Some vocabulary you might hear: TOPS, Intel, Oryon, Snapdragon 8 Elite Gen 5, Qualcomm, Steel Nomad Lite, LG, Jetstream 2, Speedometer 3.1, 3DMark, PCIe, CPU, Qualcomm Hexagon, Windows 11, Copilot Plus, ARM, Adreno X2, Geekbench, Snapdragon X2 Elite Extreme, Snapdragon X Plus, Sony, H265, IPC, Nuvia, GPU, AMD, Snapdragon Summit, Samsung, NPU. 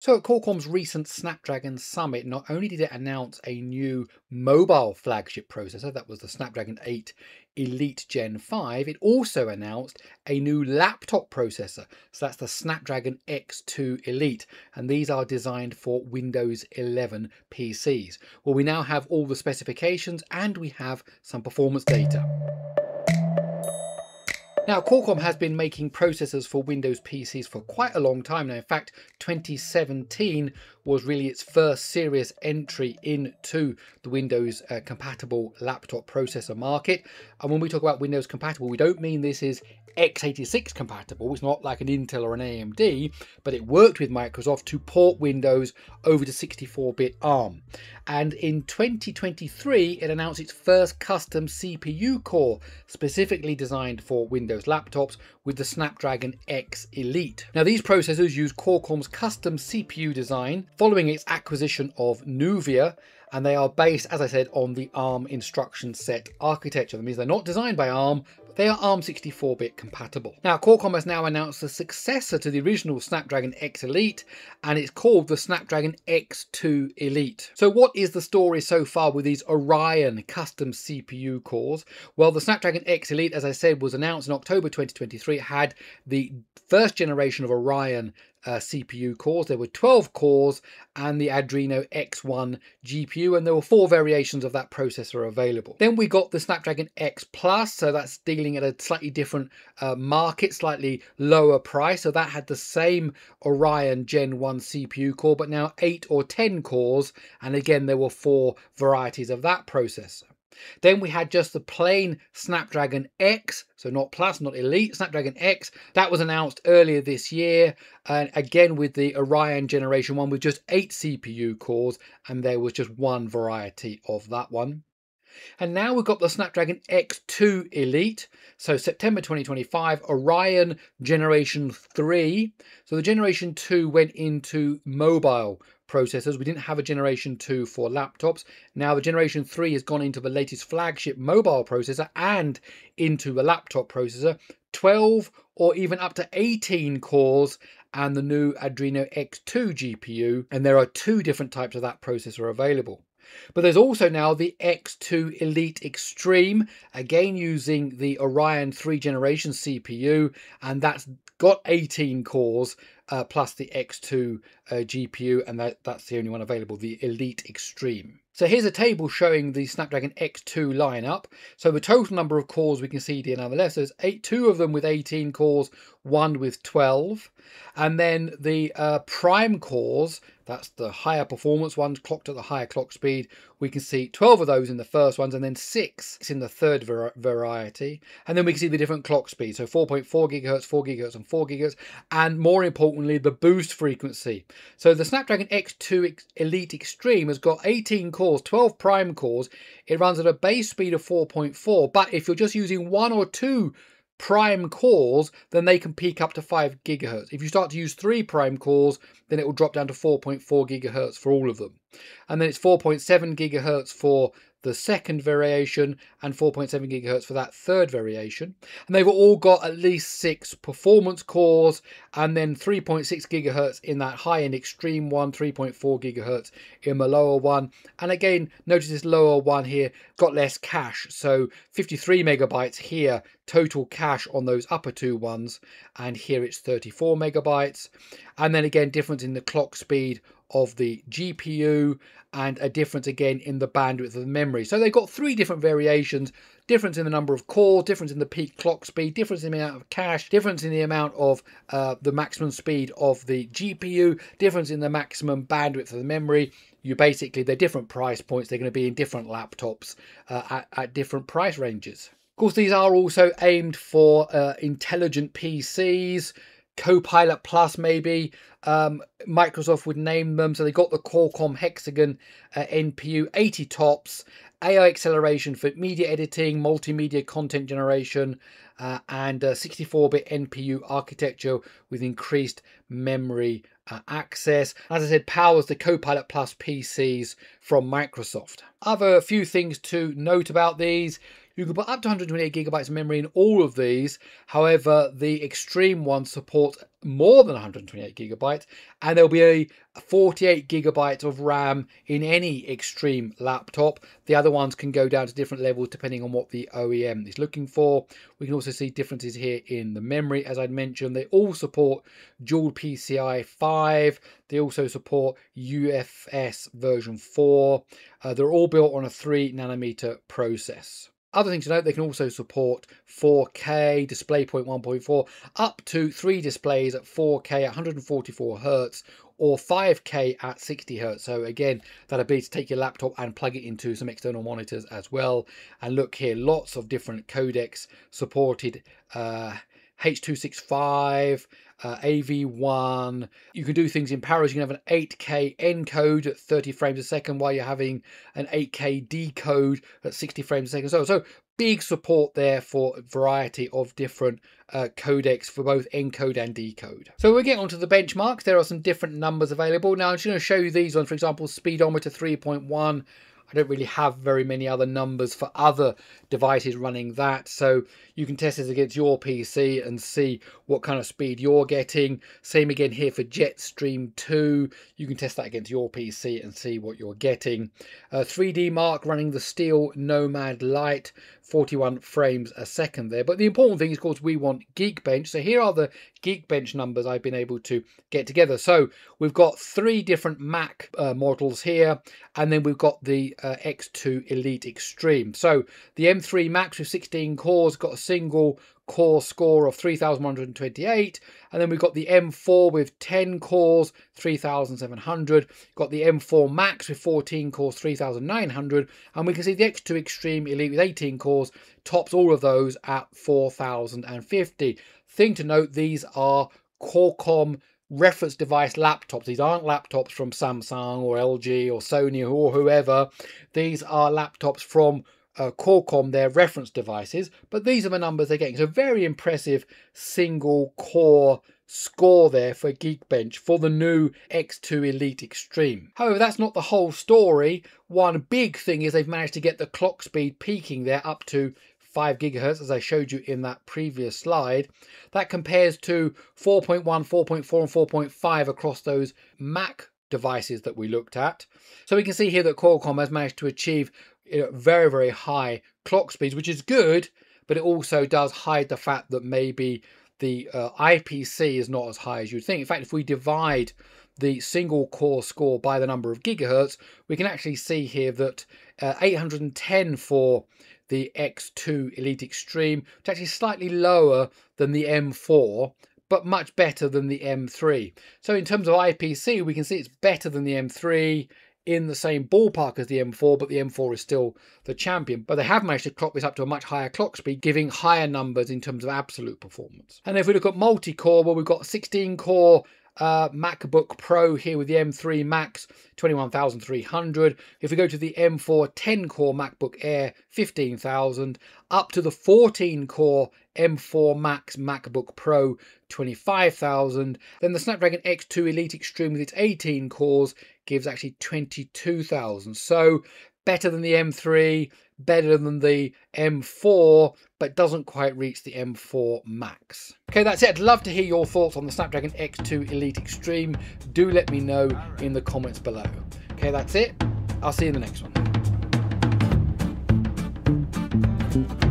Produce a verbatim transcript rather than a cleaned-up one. So at Qualcomm's recent Snapdragon Summit, not only did it announce a new mobile flagship processor, that was the Snapdragon eight Elite Gen five, it also announced a new laptop processor. So that's the Snapdragon X two Elite, and these are designed for Windows eleven P Cs. Well, we now have all the specifications and we have some performance data. Now, Qualcomm has been making processors for Windows P Cs for quite a long time now. In fact, twenty seventeen was really its first serious entry into the Windows uh, compatible laptop processor market. And when we talk about Windows compatible, we don't mean this is x eighty-six compatible. It's not like an Intel or an A M D, but it worked with Microsoft to port Windows over to sixty-four bit ARM. And in twenty twenty-three, it announced its first custom C P U core specifically designed for Windows laptops with the Snapdragon X Elite. Now, these processors use Qualcomm's custom C P U design following its acquisition of Nuvia, and they are based, as I said, on the ARM instruction set architecture. That means they're not designed by ARM, but they are ARM sixty-four bit compatible. Now, Qualcomm has now announced the successor to the original Snapdragon X Elite, and it's called the Snapdragon X two Elite. So what is the story so far with these Oryon custom C P U cores? Well, the Snapdragon X Elite, as I said, was announced in October twenty twenty-three. It had the first generation of Oryon Uh, C P U cores. There were twelve cores and the Adreno X one G P U, and there were four variations of that processor available. Then we got the Snapdragon X Plus, so that's dealing at a slightly different uh, market, slightly lower price. So that had the same Oryon Gen one C P U core, but now eight or ten cores, and again there were four varieties of that processor. Then we had just the plain Snapdragon X, so not Plus, not Elite, Snapdragon X. That was announced earlier this year, and again with the Oryon Generation one with just eight C P U cores, and there was just one variety of that one. And now we've got the Snapdragon X two Elite. So September twenty twenty-five, Oryon Generation three. So the Generation two went into mobile processors. We didn't have a Generation two for laptops. Now the Generation three has gone into the latest flagship mobile processor and into a laptop processor. twelve or even up to eighteen cores and the new Adreno X two G P U. And there are two different types of that processor available. But there's also now the X two Elite Extreme, again using the Oryon three generation C P U, and that's got eighteen cores uh, plus the X two uh, G P U, and that, that's the only one available, the Elite Extreme. So here's a table showing the Snapdragon X two lineup. So the total number of cores we can see here now, so there's eight, two of them with eighteen cores, one with twelve. And then the uh, prime cores, that's the higher performance ones clocked at the higher clock speed. We can see twelve of those in the first ones and then six in the third var variety. And then we can see the different clock speeds. So four point four gigahertz, four gigahertz and four gigahertz. And more importantly, the boost frequency. So the Snapdragon X two Elite Extreme has got eighteen cores, twelve prime cores. It runs at a base speed of four point four, but if you're just using one or two prime cores, then they can peak up to five gigahertz. If you start to use three prime cores, then it will drop down to four point four gigahertz for all of them. And then it's four point seven gigahertz for the second variation and four point seven gigahertz for that third variation. And they've all got at least six performance cores, and then three point six gigahertz in that high-end extreme one, three point four gigahertz in the lower one. And again, notice this lower one here got less cache, so fifty-three megabytes here total cache on those upper two ones, and here it's thirty-four megabytes. And then again, difference in the clock speed of the G P U, and a difference again in the bandwidth of the memory. So they've got three different variations: difference in the number of cores, difference in the peak clock speed, difference in the amount of cache, difference in the amount of uh, the maximum speed of the G P U, difference in the maximum bandwidth of the memory. You basically, they're different price points. They're going to be in different laptops uh, at, at different price ranges. Of course, these are also aimed for uh, intelligent P Cs, Copilot Plus maybe, um, Microsoft would name them. So they got the Qualcomm Hexagon uh, N P U eighty TOPS, A I acceleration for media editing, multimedia content generation, uh, and sixty-four bit N P U architecture with increased memory Uh, access. As I said, powers the Copilot Plus P Cs from Microsoft. Other few things to note about these. You can put up to one hundred twenty-eight gigabytes of memory in all of these. However, the Extreme ones support more than one hundred twenty-eight gigabytes, and there'll be a forty-eight gigabytes of RAM in any Extreme laptop. The other ones can go down to different levels depending on what the O E M is looking for. We can also see differences here in the memory. As I'd mentioned, they all support dual P C I five. They also support U F S version four. Uh, they're all built on a three nanometer process. Other things to note, they can also support four K, DisplayPort one point four, up to three displays at four K at one hundred forty-four hertz or five K at sixty hertz. So again, that ability to take your laptop and plug it into some external monitors as well. And look here, lots of different codecs supported, uh, H two sixty-five, uh, A V one. You can do things in parallel. You can have an eight K encode at thirty frames a second while you're having an eight K decode at sixty frames a second. So, so big support there for a variety of different uh, codecs for both encode and decode. So we get onto the benchmarks. There are some different numbers available. Now I'm just going to show you these ones. For example, Speedometer three point one. I don't really have very many other numbers for other devices running that. So you can test this against your P C and see what kind of speed you're getting. Same again here for Jetstream two. You can test that against your P C and see what you're getting. Uh, three D Mark running the Steel Nomad Lite, forty-one frames a second there. But the important thing is, of course, we want Geekbench. So here are the Geekbench numbers I've been able to get together. So we've got three different Mac uh, models here, and then we've got the Uh, X two Elite Extreme. So the M three Max with sixteen cores got a single core score of three thousand one hundred twenty-eight, and then we've got the M four with ten cores, three thousand seven hundred, got the M four Max with fourteen cores, three thousand nine hundred, and we can see the X two Extreme Elite with eighteen cores tops all of those at four thousand fifty. Thing to note, these are Qualcomm reference device laptops. These aren't laptops from Samsung or L G or Sony or whoever. These are laptops from uh, Qualcomm, their reference devices, but these are the numbers they're getting. So very impressive single core score there for Geekbench for the new X two Elite Extreme. However, that's not the whole story. One big thing is they've managed to get the clock speed peaking there up to five gigahertz, as I showed you in that previous slide. That compares to four point one, four point four and four point five across those Mac devices that we looked at. So we can see here that Qualcomm has managed to achieve very, very high clock speeds, which is good, but it also does hide the fact that maybe the uh, I P C is not as high as you'd think. In fact, if we divide the single core score by the number of gigahertz, we can actually see here that uh, eight hundred ten for the X two Elite Extreme, which is actually slightly lower than the M four, but much better than the M three. So in terms of I P C, we can see it's better than the M three, in the same ballpark as the M four, but the M four is still the champion. But they have managed to clock this up to a much higher clock speed, giving higher numbers in terms of absolute performance. And if we look at multi-core, well, we've got sixteen core Uh, MacBook Pro here with the M three Max, twenty-one thousand three hundred. If we go to the M four ten core MacBook Air, fifteen thousand, up to the fourteen core M four Max MacBook Pro, twenty-five thousand. Then the Snapdragon X two Elite Extreme with its eighteen cores gives actually twenty-two thousand. So better than the M three, better than the M four, but doesn't quite reach the M four Max. Okay, that's it. I'd love to hear your thoughts on the Snapdragon X two Elite Extreme. Do let me know in the comments below. Okay, that's it. I'll see you in the next one.